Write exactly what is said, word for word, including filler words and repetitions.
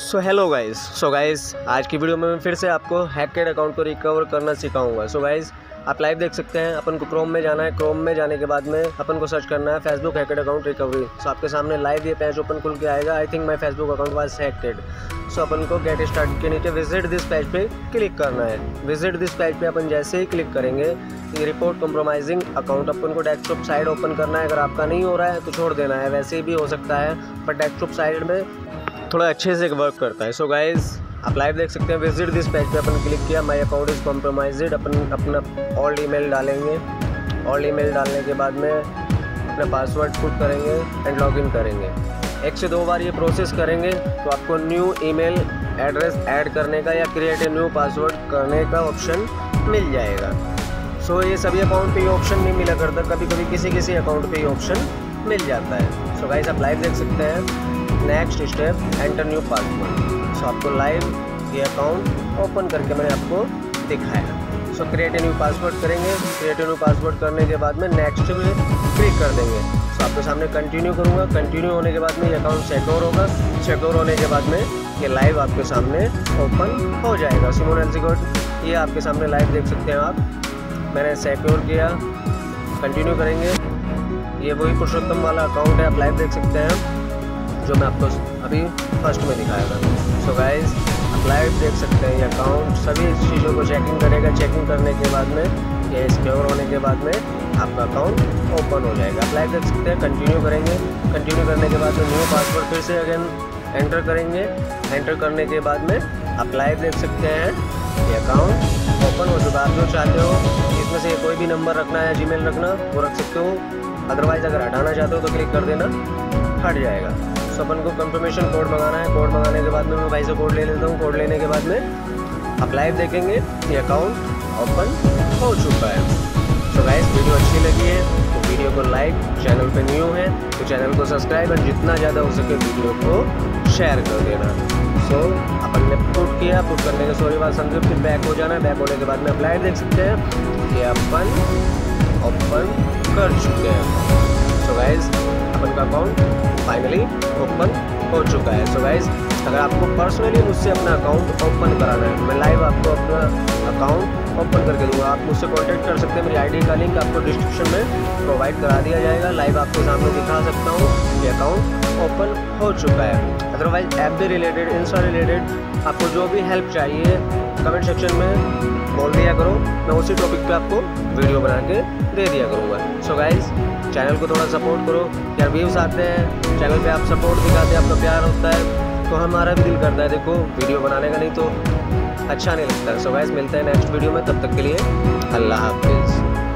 सो hello guys so guys आज की video में मैं फिर से आपको हैकेड अकाउंट को रिकवर करना सिखाऊंगा। सो गाइस आप लाइव देख सकते हैं, अपन को क्रोम में जाना है। क्रोम में जाने के बाद में अपन को सर्च करना है Facebook hacked account recovery. So आपके सामने लाइव ये पेज ओपन खुल के आएगा। I think my Facebook account was hacked. So अपन को गेट स्टार्ट के नीचे विजिट दिस पेज पे क्लिक करना है। विजिट दिस पेज पे अपन जैसे ही क्लिक करेंगे रिपोर्ट कॉम्प्रोमाइजिंग अकाउंट अपन को डेस्कटॉप साइड ओपन करना है। अगर आपका नहीं हो रहा है तो छोड़ देना है, वैसे ही भी हो सकता है, पर डेस्कटॉप साइड में थोड़ा अच्छे से वर्क करता है। सो so गाइज़ आप लाइव देख सकते हैं। विजिट दिस पेज पे अपन क्लिक किया, माय अकाउंट इज़ कॉम्प्रोमाइज्ड। अपन अपना ऑल ईमेल डालेंगे। ऑल ईमेल डालने के बाद में अपना पासवर्ड पुट करेंगे एंड लॉगिन करेंगे। एक से दो बार ये प्रोसेस करेंगे तो आपको न्यू ईमेल एड्रेस ऐड करने का या क्रिएट ए न्यू पासवर्ड करने का ऑप्शन मिल जाएगा। सो so ये सभी अकाउंट पर ये ऑप्शन नहीं मिला करता, कभी कभी किसी किसी अकाउंट पर ये ऑप्शन मिल जाता है। सो so गाइज़ आप लाइव देख सकते हैं। Next step enter new password. So आपको लाइव ये अकाउंट ओपन करके मैंने आपको दिखाया। So create a new password करेंगे। क्रिएट ए न्यू पासवर्ड करने के बाद में नेक्स्ट पे क्लिक कर देंगे। सो so, आपके सामने कंटिन्यू करूँगा। कंटिन्यू होने के बाद में ये अकाउंट सिक्योर होगा। सिक्योर होने के बाद में ये लाइव आपके सामने ओपन हो जाएगा। सिमोन एल सिक्योर ये आपके सामने लाइव देख सकते हैं आप। मैंने सिक्योर किया, कंटिन्यू करेंगे। ये वही पुरुषोत्तम वाला अकाउंट है, आप लाइव देख सकते हैं जो मैं आपको अभी फर्स्ट में दिखाया था। सो गाइज आप लाइव देख सकते हैं ये अकाउंट सभी चीज़ों को चेकिंग करेगा। चेकिंग करने के बाद में ये सिक्योर होने के बाद में आपका अकाउंट ओपन हो जाएगा। आप लाइव देख सकते हैं। कंटिन्यू करेंगे। कंटिन्यू करने के बाद में न्यू पासवर्ड फिर से अगेन एंटर करेंगे। एंटर करने के बाद में आप लाइव देख सकते हैं ये अकाउंट ओपन हो चुका। आप जो चाहते हो इसमें से कोई भी नंबर रखना है, जी मेल रखना वो रख सकते हो। अदरवाइज़ अगर हटाना चाहते हो तो क्लिक कर देना, हट जाएगा। सो अपन को कंफर्मेशन कोड मंगाना है। कोड मंगाने के बाद में मैं भाई से कोड ले लेता हूँ। कोड लेने के बाद में आप लाइव देखेंगे ये अकाउंट ओपन हो चुका है। सो गाइस वीडियो अच्छी लगी है तो वीडियो को लाइक, चैनल पे न्यू है तो चैनल को सब्सक्राइब और जितना ज़्यादा हो सके वीडियो को शेयर कर देना। सो अपन ने पुट किया, पुट करने के सॉरी बात समझो, फिर बैक हो जाना है। बैक होने के बाद में आप लाइव देख सकते हैं ये अपन ओपन कर चुके हैं। सो गाइस अपन का अकाउंट फाइनली ओपन हो चुका है। सो so गाइज़ अगर आपको पर्सनली मुझसे अपना अकाउंट ओपन कराना है, मैं लाइव आपको अपना अकाउंट ओपन करके दूंगा। आप मुझसे कांटेक्ट कर सकते हैं। मेरी आईडी का लिंक आपको डिस्क्रिप्शन में प्रोवाइड करा दिया जाएगा। लाइव आपके सामने दिखा सकता हूँ ये अकाउंट ओपन हो चुका है। अदरवाइज ऐप भी रिलेटेड, इंस्टा रिलेटेड आपको जो भी हेल्प चाहिए कमेंट सेक्शन में बोल दिया करो, मैं उसी टॉपिक पे आपको वीडियो बना के दे दिया करूँगा। सो गाइज़ चैनल को थोड़ा सपोर्ट करो, क्या व्यूज़ आते हैं चैनल पे, आप सपोर्ट दिखाते हैं, आपका प्यार होता है तो हमारा भी दिल करता है देखो वीडियो बनाने का, नहीं तो अच्छा नहीं लगता। सो गाइज़ मिलते हैं नेक्स्ट वीडियो में, तब तक के लिए अल्लाह हाफिज़।